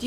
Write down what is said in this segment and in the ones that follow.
Do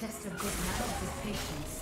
Test of good manners is patience.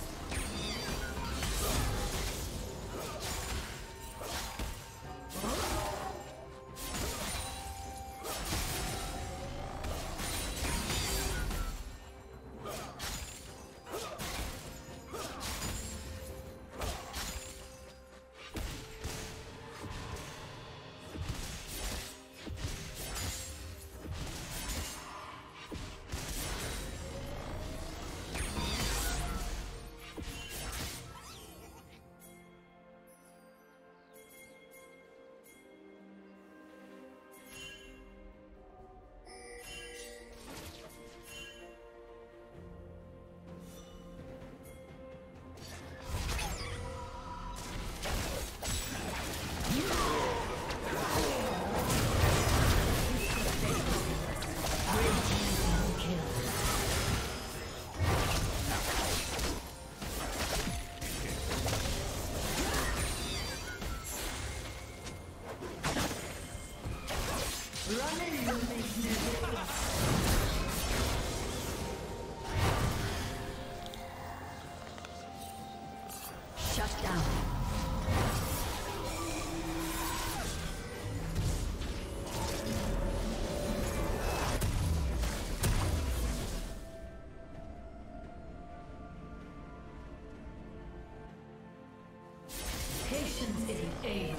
Patience is an age.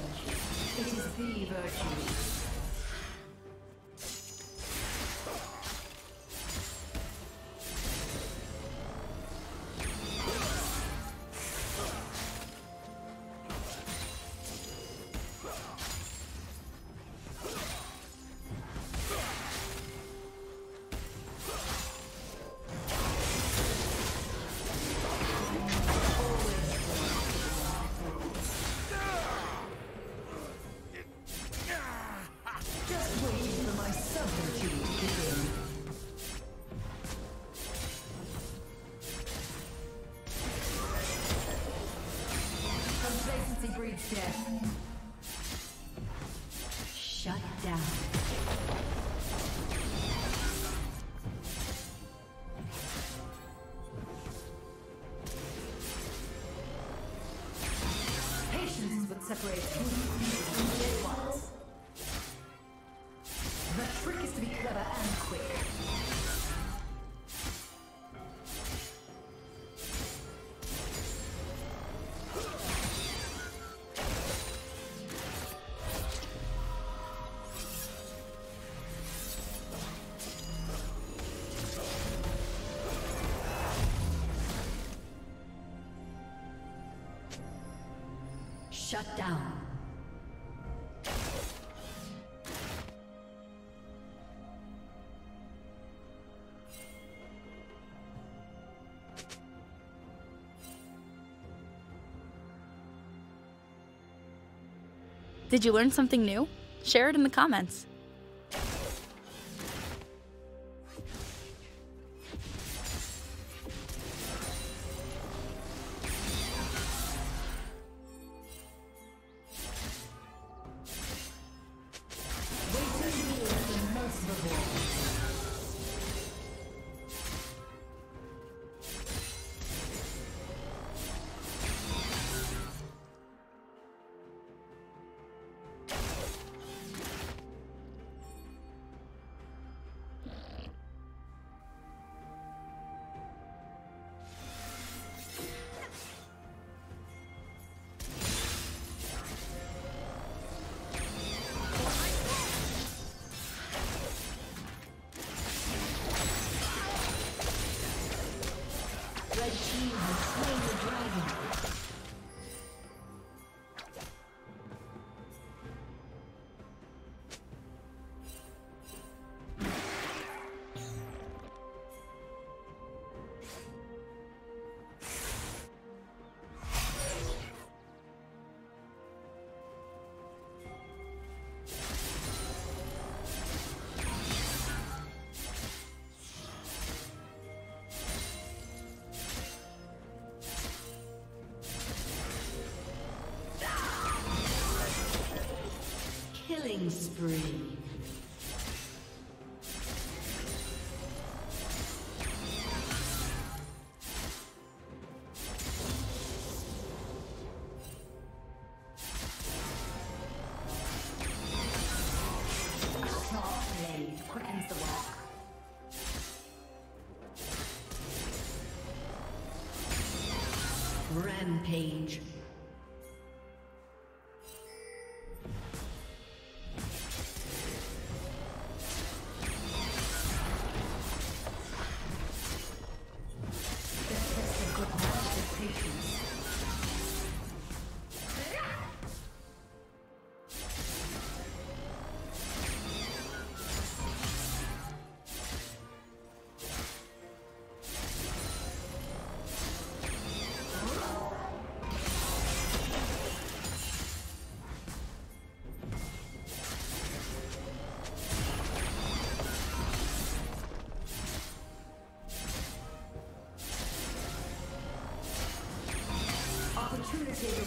It is the virtue. Shut down. Patience would separate who you from the ones. The trick is to be clever and quick. Shut down. Did you learn something new? Share it in the comments. Spree. Rampage.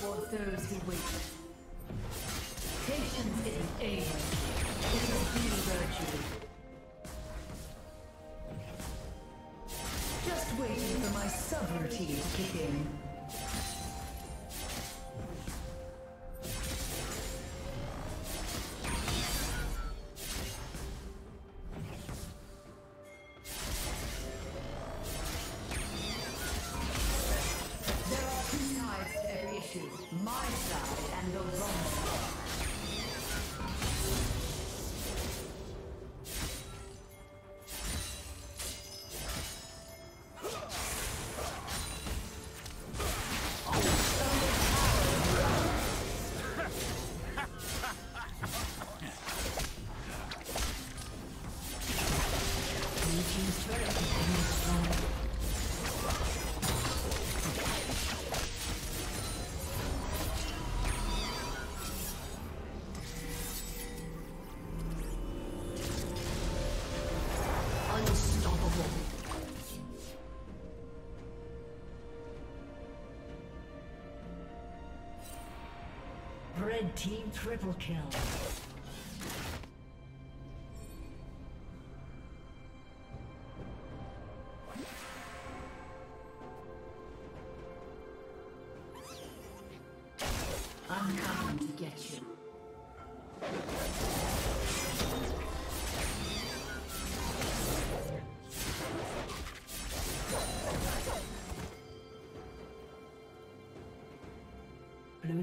Reward those who wait. Patience is an aid. It is a virtue. Just waiting for my sovereignty to kick in. Red team triple kill. I'm coming to get you. Blue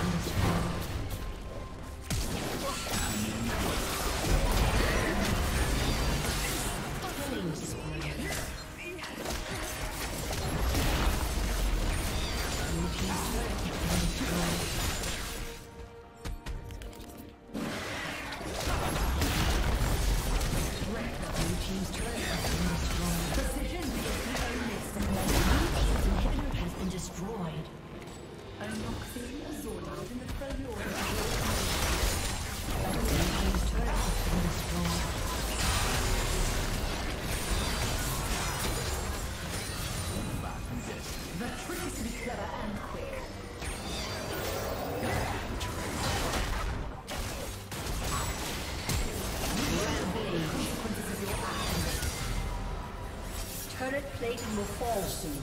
been destroyed. plate will fall soon.